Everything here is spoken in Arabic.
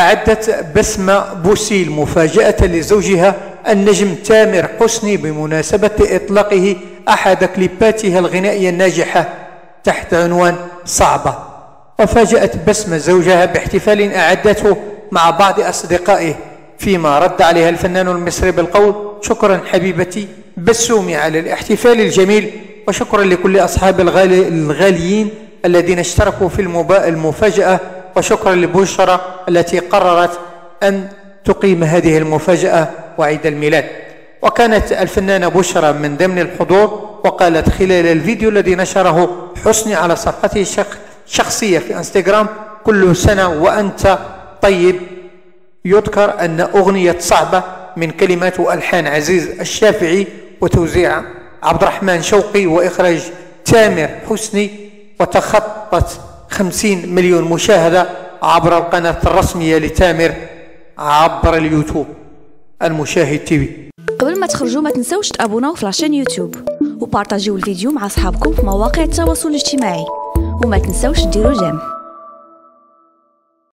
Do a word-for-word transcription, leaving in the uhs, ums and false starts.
أعدت بسمة بوسيل مفاجأة لزوجها النجم تامر حسني بمناسبة إطلاقه أحد كليباتها الغنائية الناجحة تحت عنوان صعبة. وفاجأت بسمة زوجها باحتفال أعدته مع بعض أصدقائه، فيما رد عليها الفنان المصري بالقول: شكرا حبيبتي بسومي على الاحتفال الجميل، وشكرا لكل أصحاب الغالي الغاليين الذين اشتركوا في المفاجأة، وشكرا لبشرى التي قررت أن تقيم هذه المفاجأة وعيد الميلاد. وكانت الفنانة بشرى من ضمن الحضور، وقالت خلال الفيديو الذي نشره حسني على صفحته الشخصية في انستغرام: كل سنة وأنت طيب. يذكر أن أغنية صعبة من كلمات وألحان عزيز الشافعي وتوزيع عبد الرحمن شوقي وإخراج تامر حسني، وتخطت خمسين مليون مشاهدة عبر القناة الرسمية لتامر عبر اليوتيوب المشاهد تيفي. قبل ما تخرجوا ما تنسوش تابوناو في لاشين يوتيوب وبارطاجيو الفيديو مع أصحابكم في مواقع التواصل الاجتماعي، وما تنسوش ديروا جيم.